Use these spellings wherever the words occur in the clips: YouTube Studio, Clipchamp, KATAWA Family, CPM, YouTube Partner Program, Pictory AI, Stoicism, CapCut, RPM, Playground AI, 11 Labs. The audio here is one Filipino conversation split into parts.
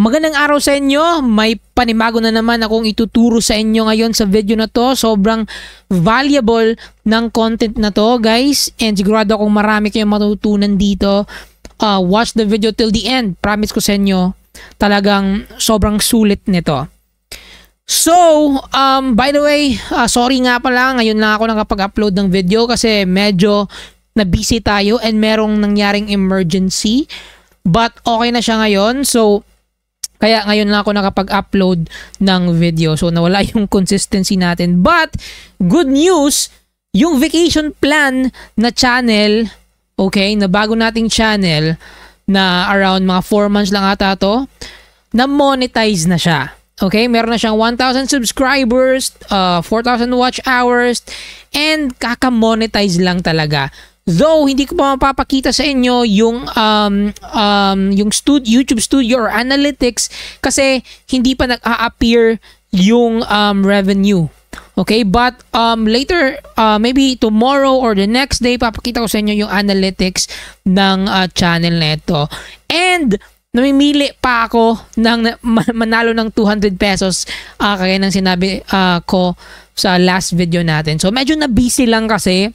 Magandang araw sa inyo, may panibago na naman akong ituturo sa inyo ngayon sa video na to. Sobrang valuable ng content na to guys, and sigurado akong marami kayong matutunan dito. Watch the video till the end, promise ko sa inyo talagang sobrang sulit nito. So, by the way, sorry nga pala, ngayon lang ako nakapag-upload ng video kasi medyo na-busy tayo and merong nangyaring emergency, but okay na siya ngayon. So kaya ngayon lang ako nakapag-upload ng video. So nawala yung consistency natin. But good news, yung vacation plan na channel, okay, na bago nating channel na around mga 4 months lang ata to, na-monetize na siya. Okay, meron na siyang 1,000 subscribers, 4,000 watch hours, and kaka-monetize lang talaga. Though hindi ko pa mapapakita sa inyo yung YouTube Studio or Analytics kasi hindi pa nag-a-appear yung revenue. Okay, but later, maybe tomorrow or the next day, papakita ko sa inyo yung analytics ng channel na ito. And namimili pa ako ng manalo ng 200 pesos kaya nang sinabi ko sa last video natin. So medyo na-busy lang kasi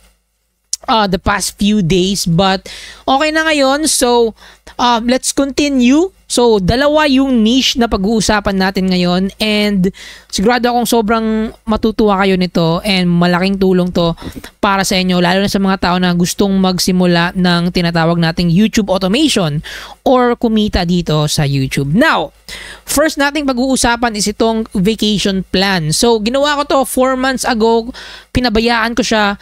the past few days, but okay na ngayon. So let's continue. So dalawa yung niche na pag-uusapan natin ngayon, and sigurado akong sobrang matutuwa kayo nito and malaking tulong to para sa inyo, lalo na sa mga tao na gustong magsimula ng tinatawag nating YouTube automation or kumita dito sa YouTube. Now, first nating pag-uusapan is itong vacation plan. So ginawa ko to 4 months ago, pinabayaan ko siya.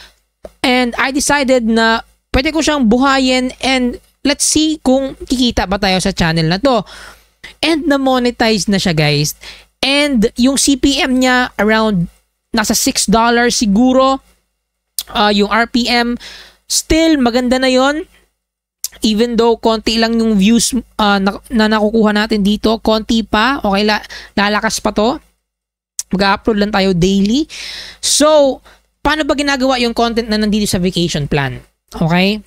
And I decided na pwede ko siyang buhayin, and let's see kung kikita ba tayo sa channel na to. And na-monetize na siya guys. And yung CPM niya around nasa $6 siguro. Yung RPM still maganda na yon. Even though konti lang yung views na nakukuha natin dito. Konti pa. Okay, lalakas pa to. Mag-upload lang tayo daily. So paano ba ginagawa yung content na nandito sa vacation plan? Okay?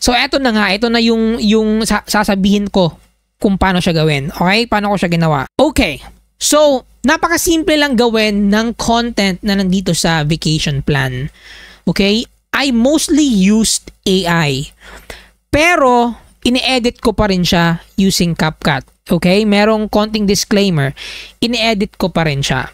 So, eto na nga. Ito na yung sasabihin ko kung paano siya gawin. Okay? Paano ko siya ginawa? Okay. So, napakasimple lang gawin ng content na nandito sa vacation plan. Okay? I mostly used AI. Pero, ine-edit ko pa rin siya using CapCut. Okay? Merong konting disclaimer. Ine-edit ko pa rin siya.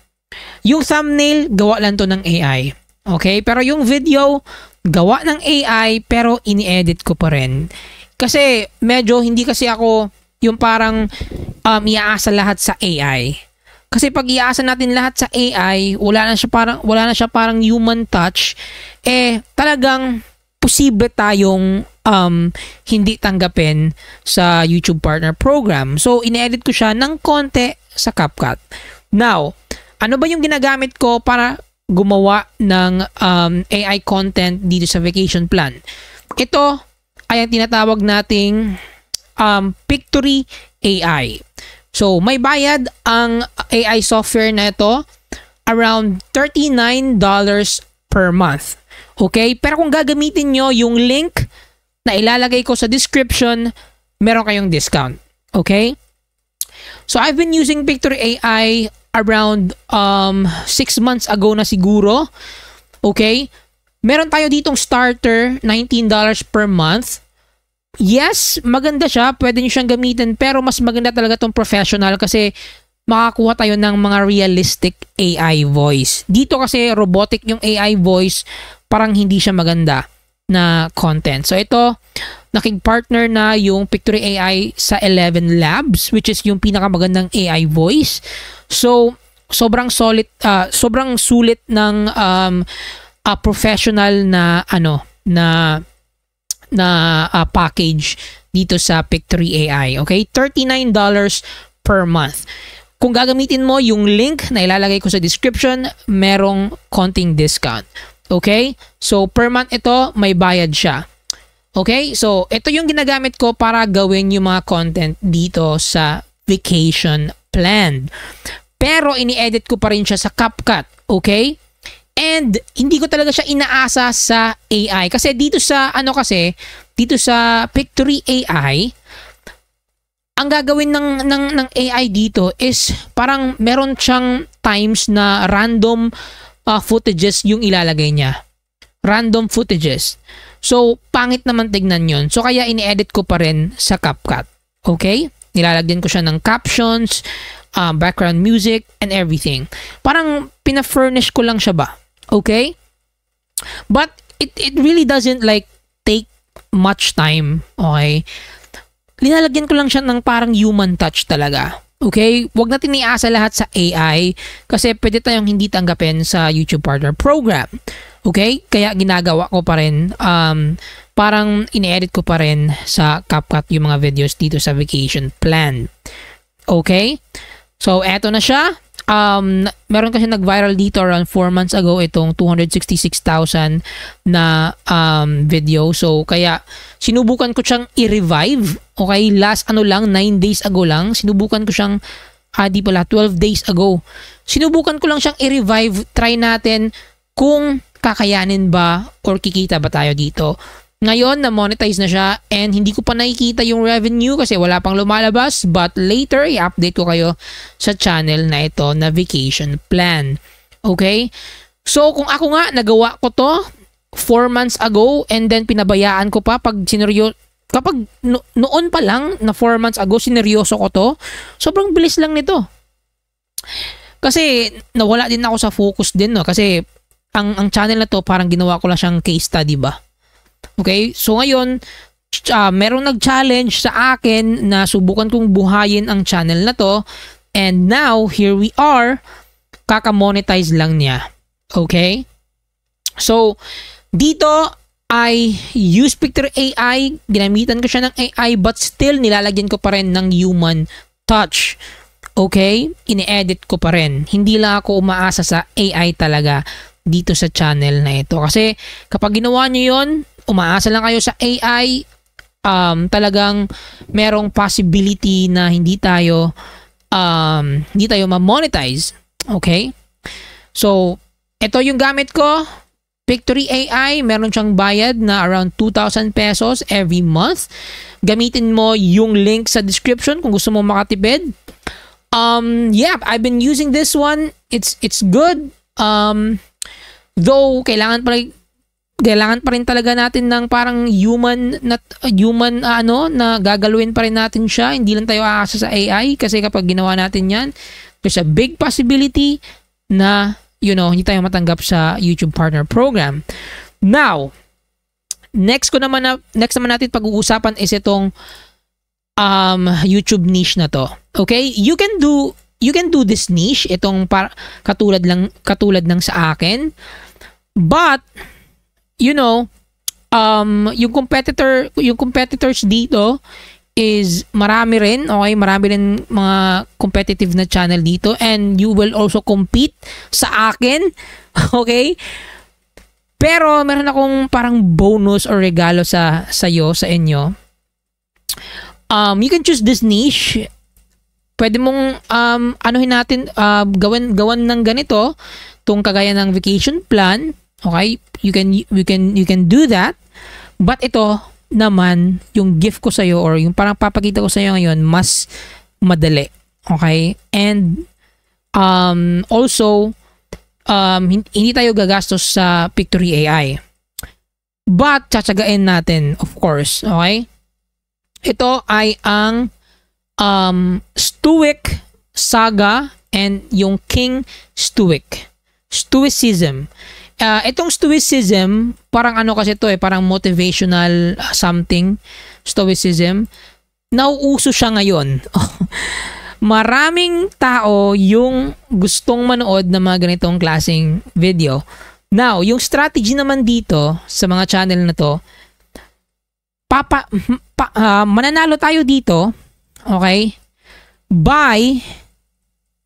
Yung thumbnail, gawa lang to ng AI. Okay, pero yung video, gawa ng AI pero ini-edit ko pa rin. Kasi medyo hindi kasi ako yung parang iaasa lahat sa AI. Kasi pag iaasa natin lahat sa AI, wala na siya parang human touch, eh talagang posible tayong hindi tanggapin sa YouTube Partner Program. So ini-edit ko siya ng konti sa CapCut. Now, ano ba yung ginagamit ko para gumawa ng AI content dito sa vacation plan? Ito ay ang tinatawag nating Pictory AI. So, may bayad ang AI software na ito around $39 per month. Okay? Pero kung gagamitin nyo yung link na ilalagay ko sa description, meron kayong discount. Okay? So, I've been using Pictory AI around 6 months ago na siguro. Okay? Meron tayo ditong starter, $19 per month. Yes, maganda siya. Pwede nyo siyang gamitin. Pero mas maganda talaga itong professional kasi makakuha tayo ng mga realistic AI voice. Dito kasi robotic yung AI voice. Parang hindi siya maganda na content. So ito, nakig-partner na yung Pictory AI sa 11 Labs, which is yung pinakamagandang AI voice. So, sobrang sulit ng professional na package dito sa Pictory AI. Okay? $39 per month. Kung gagamitin mo yung link na ilalagay ko sa description, merong konting discount. Okay? So, per month ito, may bayad siya. Okay, so ito yung ginagamit ko para gawin yung mga content dito sa vacation plan. Pero ini-edit ko pa rin siya sa CapCut, okay? And hindi ko talaga siya inaasa sa AI kasi dito sa Pictory AI, ang gagawin ng AI dito is parang meron siyang times na random footages yung ilalagay niya. Random footages. So, pangit naman tignan yun. So, kaya ini-edit ko pa rin sa CapCut. Okay? Nilalagyan ko siya ng captions, background music, and everything. Parang pina-furnish ko lang siya ba? Okay? But, it really doesn't like take much time. Okay? Linalagyan ko lang siya ng parang human touch talaga. Okay? Huwag natin iasa lahat sa AI kasi pwede tayong hindi tanggapin sa YouTube Partner Program. Okay? Kaya ginagawa ko pa rin, parang ini-edit ko pa rin sa CapCut yung mga videos dito sa vacation plan. Okay? So, eto na siya. Meron kasi nag-viral dito around 4 months ago itong 266,000 na video. So, kaya sinubukan ko siyang i-revive. Okay, last ano lang, 9 days ago lang. Sinubukan ko siyang, di pala, 12 days ago. Sinubukan ko lang siyang i-revive. Try natin kung kakayanin ba or kikita ba tayo dito. Ngayon, na-monetize na siya and hindi ko pa nakikita yung revenue kasi wala pang lumalabas, but later i-update ko kayo sa channel na ito na vacation plan. Okay? So, kung ako nga, nagawa ko to 4 months ago and then pinabayaan ko pa pag sineryo, kapag noon pa lang na 4 months ago, sineryoso ko to, sobrang bilis lang nito. Kasi, nawala din ako sa focus din, no? Kasi, ang channel na to, parang ginawa ko lang siyang case study ba? Okay, so ngayon, merong nag-challenge sa akin na subukan kong buhayin ang channel na to. And now, here we are, kakamonetize lang niya. Okay? So, dito, I use Pictory AI, ginamitan ko siya ng AI, but still, nilalagyan ko pa rin ng human touch. Okay? Ini-edit ko pa rin. Hindi lang ako umaasa sa AI talaga dito sa channel na ito. Kasi, kapag ginawa niyo yun, umaasa lang kayo sa AI, talagang merong possibility na hindi tayo ma-monetize. Okay? So, ito yung gamit ko. Pictory AI, meron siyang bayad na around 2,000 pesos every month. Gamitin mo yung link sa description kung gusto mo makatipid. Yeah, I've been using this one. It's good. Though, kailangan pa rin talaga natin ng parang human na gagalawin pa rin natin siya. Hindi lang tayo aasa sa AI kasi kapag ginawa natin yan, there's a big possibility na, you know, hindi tayo matanggap sa YouTube Partner Program. Now, next naman natin pag-uusapan is itong YouTube niche na to. Okay? You can do this niche, itong katulad ng sa akin. But you know, yung competitors dito is marami rin, okay? Marami rin mga competitive na channel dito and you will also compete sa akin, okay? Pero meron akong parang bonus or regalo sa inyo. You can choose this niche. Pwede mong anuhin natin, gawan ng ganito, tong kagaya ng vacation plan. Okay, you can do that. But ito naman yung gift ko sa iyo or yung parang papakita ko sa iyo ngayon mas madali. Okay? And also hindi tayo gagastos sa Pictory AI. But tsatsagain natin, of course, okay? Ito ay ang Stoic saga and yung King Stoic. Stoicism. Itong Stoicism, parang ano kasi ito eh, parang motivational something, Stoicism. Nauuso siya ngayon. Maraming tao yung gustong manood ng mga ganitong klaseng video. Now, yung strategy naman dito sa mga channel na to, mananalo tayo dito, okay, by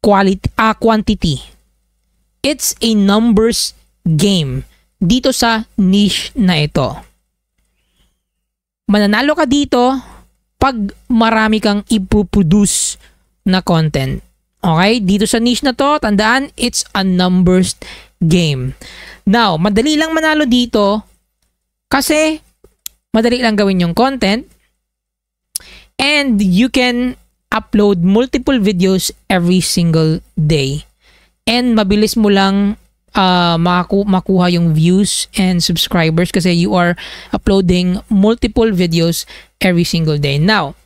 quality, quantity. It's a numbers game dito sa niche na ito. Mananalo ka dito pag marami kang ipoproduce na content. Okay? Dito sa niche na to, tandaan, it's a numbers game. Now, madali lang manalo dito kasi madali lang gawin yung content and you can upload multiple videos every single day. And mabilis mo lang makuha yung views and subscribers kasi you are uploading multiple videos every single day. Now,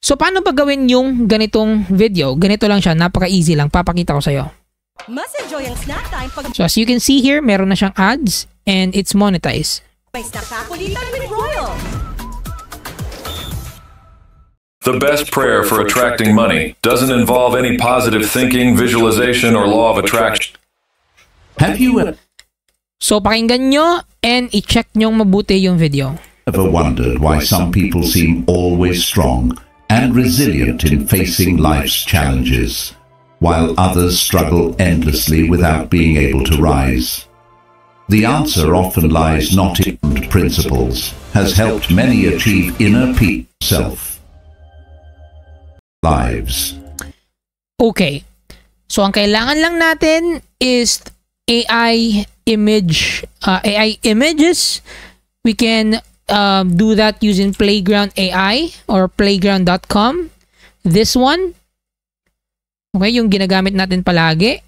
so paano ba gawin yung ganitong video? Ganito lang siya, napaka-easy lang. Papakita ko sa'yo. So as you can see here, meron na siyang ads and it's monetized. The best prayer for attracting money doesn't involve any positive thinking, visualization, or law of attraction. Have you So pakinggan nyo and i-check nyo mabuti yung video. Ever wondered why some people seem always strong and resilient in facing life's challenges, while others struggle endlessly without being able to rise? The answer often lies not in principles, has helped many achieve inner peace, self-lives. Okay, so ang kailangan lang natin is AI images. We can do that using Playground AI or playground.com. This one, okay, yung ginagamit natin palagi,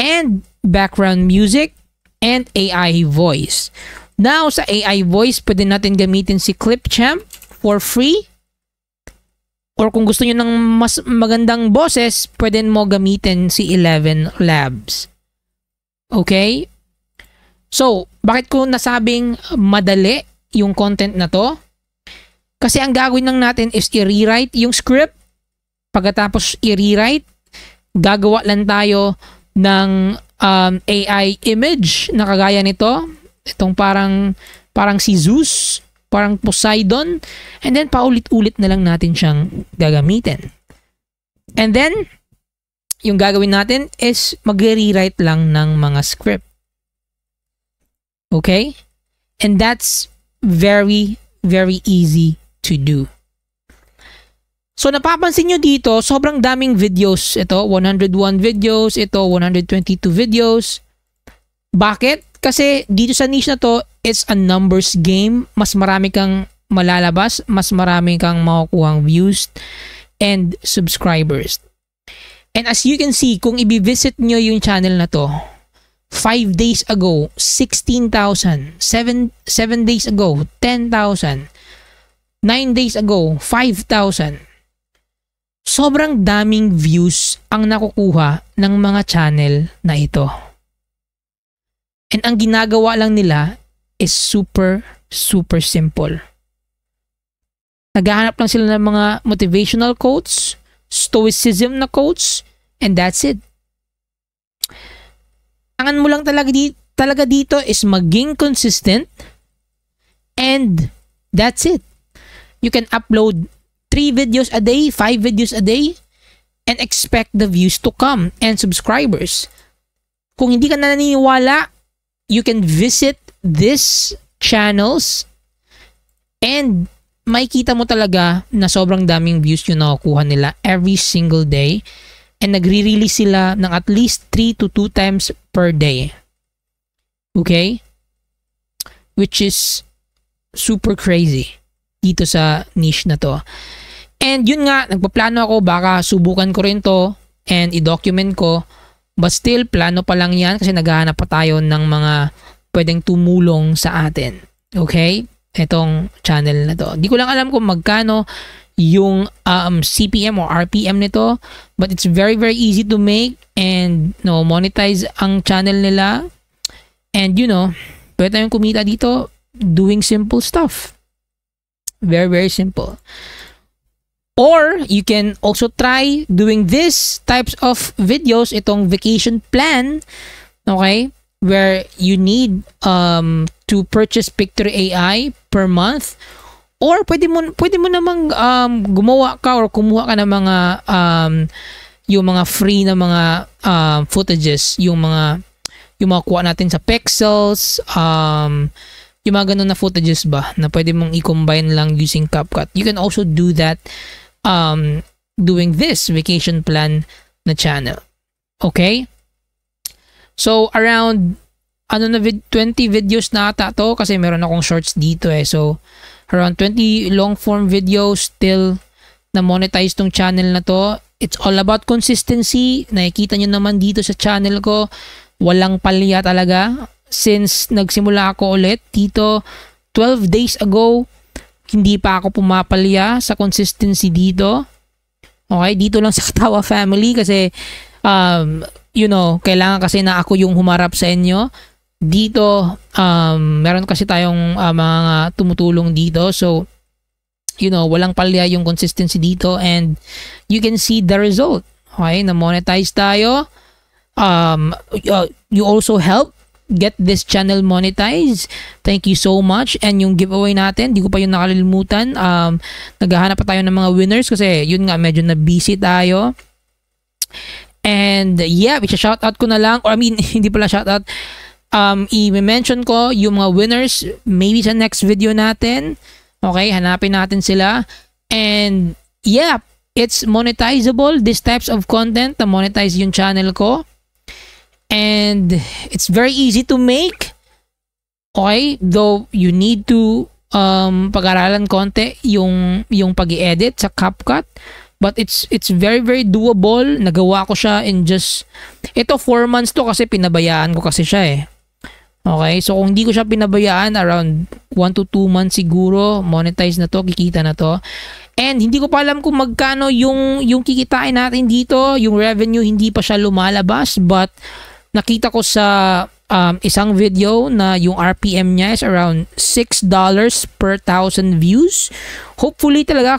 and background music and AI voice. Now sa AI voice, pwede natin gamitin si Clipchamp for free, or kung gusto niyo ng mas magandang boses, pwede mo gamitin si 11 Labs. Okay, so bakit ko nasabing madali yung content na to? Kasi ang gagawin lang natin is i-rewrite yung script. Pagkatapos i-rewrite, gagawa lang tayo ng AI image na kagaya nito. Itong parang si Zeus, parang Poseidon. And then paulit-ulit na lang natin siyang gagamitin. And then, yung gagawin natin is mag-rewrite lang ng mga script. Okay? And that's very, very easy to do. So, napapansin nyo dito, sobrang daming videos. Ito, 101 videos. Ito, 122 videos. Bakit? Kasi dito sa niche na to, it's a numbers game. Mas marami kang malalabas. Mas marami kang makukuhang views and subscribers. And as you can see, kung i-visit nyo yung channel na to, 5 days ago, 16,000. 7 days ago, 10,000. 9 days ago, 5,000. Sobrang daming views ang nakukuha ng mga channel na ito. And ang ginagawa lang nila is super, super simple. Naghahanap lang sila ng mga motivational quotes, Stoicism na quotes, and that's it. Kailangan mo lang talaga dito is maging consistent, and that's it. You can upload 3 videos a day, 5 videos a day, and expect the views to come and subscribers. Kung hindi ka na naniniwala, you can visit these channels and makikita mo talaga na sobrang daming views yung nakukuha nila every single day. And nagre-release sila ng at least 3 to 2 times per day. Okay? Which is super crazy dito sa niche na to. And yun nga, nagpaplano ako, baka subukan ko rin to and i-document ko. But still, plano pa lang yan kasi naghahanap pa tayo ng mga pwedeng tumulong sa atin. Okay? Itong channel na to. Di ko lang alam kung magkano yung CPM or RPM nito, but it's very, very easy to make and no monetize ang channel nila, and you know, pwede tayong kumita dito doing simple stuff, very, very simple. Or you can also try doing these types of videos, itong vacation plan, okay, where you need to purchase Pictory AI per month. Or pwede mo namang gumawa ka or kumuha ka ng mga yung mga free na mga footages, yung mga kuha natin sa pixels, yung mga ganun na footages ba na pwede mong i-combine lang using CapCut. You can also do that doing this vacation plan na channel. Okay? So around ano na 20 videos na ata to kasi meron akong shorts dito eh. So around 20 long form videos till na monetize tong channel na to. It's all about consistency. Nakikita nyo naman dito sa channel ko, walang palya talaga. Since nagsimula ako ulit dito 12 days ago, hindi pa ako pumapalya sa consistency dito. Okay, dito lang sa KATAWA Family kasi you know, kailangan kasi na ako yung humarap sa inyo. Dito, meron kasi tayong mga tumutulong dito. So, you know, walang palya yung consistency dito and you can see the result. Okay, na-monetize tayo. You also help get this channel monetized. Thank you so much. And yung giveaway natin, di ko pa yung nakalimutan. Naghahanap pa tayo ng mga winners kasi yun nga, medyo na busy tayo. And yeah, i-shoutout ko na lang, or I mean, hindi pala shoutout, i-mention ko yung mga winners maybe sa next video natin. Okay, hanapin natin sila. And yeah, it's monetizable, these types of content, na monetize yung channel ko. And it's very easy to make. Okay, though you need to pag-aralan konti yung pag-i-edit sa CapCut, but it's very, very doable. Nagawa ko siya in just ito 4 months to kasi pinabayaan ko kasi siya eh. Okay, so kung hindi ko siya pinabayaan, around 1 to 2 months siguro, monetize na to, kikita na to. And hindi ko pa alam kung magkano yung kikitain natin dito, yung revenue, hindi pa siya lumalabas. But nakita ko sa isang video na yung RPM niya is around $6 per 1,000 views. Hopefully talaga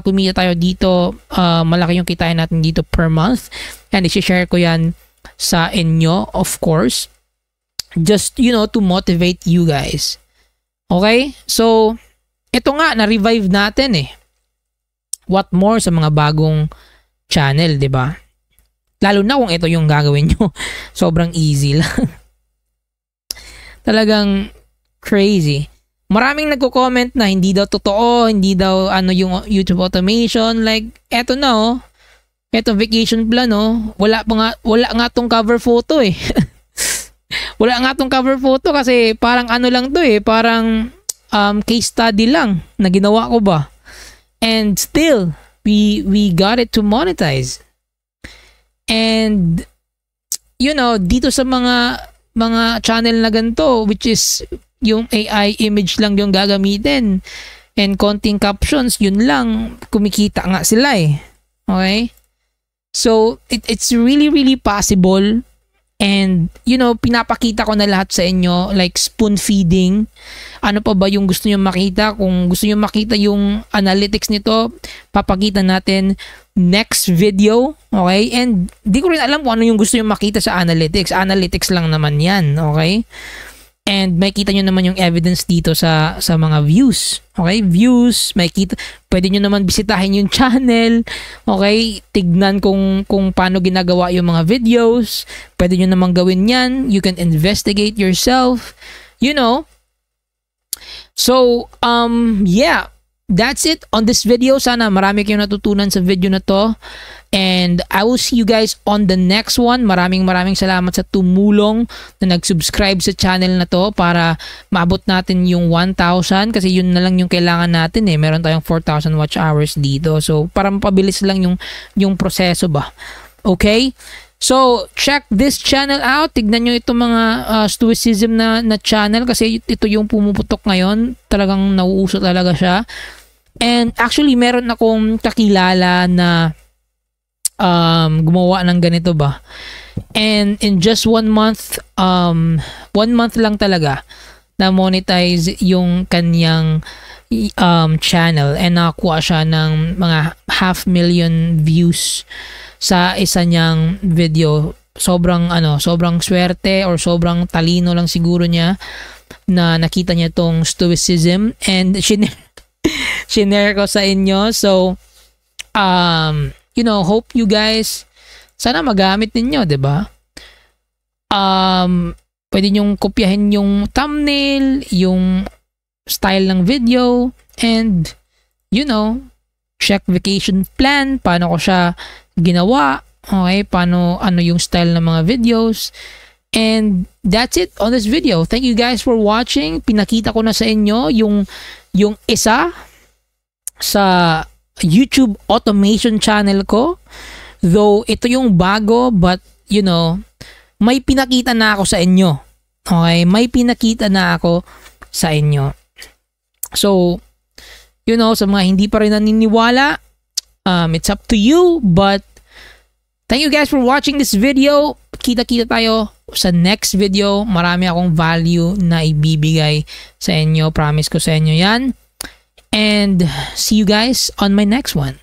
kumita tayo dito, malaki yung kitain natin dito per month. And i-share ko yan sa inyo, of course. Just, you know, to motivate you guys. Okay? So, ito nga, na-revive natin eh. What more sa mga bagong channel, di ba? Lalo na kung ito yung gagawin nyo. Sobrang easy lang. Talagang crazy. Maraming nagko-comment na hindi daw totoo, hindi daw ano yung YouTube automation. Like, eto na oh. Eto vacation plan oh. Wala nga tong cover photo eh. Wala nga tong cover photo kasi parang ano lang to eh, parang case study lang na ginawa ko ba. And still, we got it to monetize. And, you know, dito sa mga channel na ganito, which is yung AI image lang yung gagamitin and konting captions, yun lang, kumikita nga sila eh. Okay? So, it's really, really possible. And, you know, pinapakita ko na lahat sa inyo, like spoon feeding. Ano pa ba yung gusto nyo makita? Kung gusto nyo makita yung analytics nito, papakita natin next video. Okay? And di ko rin alam kung ano yung gusto nyo makita sa analytics. Analytics lang naman yan. Okay? And may kita nyo naman yung evidence dito sa mga views. Okay? Views, may kita. Pwede nyo naman bisitahin yung channel. Okay? Tignan kung paano ginagawa yung mga videos. Pwede nyo naman gawin yan. You can investigate yourself. You know? So, yeah. That's it on this video. Sana marami kayong natutunan sa video na to. And I will see you guys on the next one. Maraming salamat sa tumulong na nag-subscribe sa channel na to para maabot natin yung 1,000 kasi yun na lang yung kailangan natin eh. Meron tayong 4,000 watch hours dito. So, para mapabilis lang yung proseso ba. Okay? So, check this channel out. Tignan nyo itong mga Stoicism na channel kasi ito yung pumuputok ngayon. Talagang nauuso talaga siya. And actually, meron akong kakilala na gumawa ng ganito ba. And in just 1 month, 1 month lang talaga na monetize yung kanyang channel and nakakuha siya ng mga 500,000 views sa isa niyang video. Sobrang swerte or sobrang talino lang siguro niya na nakita niya tong Stoicism and shinare ko sa inyo. So, you know, hope you guys, sana magamit ninyo, diba? Pwede nyong kopyahin yung thumbnail, yung style ng video, and, you know, check vacation plan, paano ko siya ginawa, okay, paano, ano yung style ng mga videos. And that's it on this video. Thank you guys for watching. Pinakita ko na sa inyo yung isa sa YouTube automation channel ko. Though ito yung bago, but you know, may pinakita na ako sa inyo. Okay, may pinakita na ako sa inyo. So, you know, sa mga hindi pa rin naniniwala, it's up to you, but thank you guys for watching this video. Kita-kita tayo sa next video. Marami akong value na ibibigay sa inyo. Promise ko sa inyo yan. And see you guys on my next one.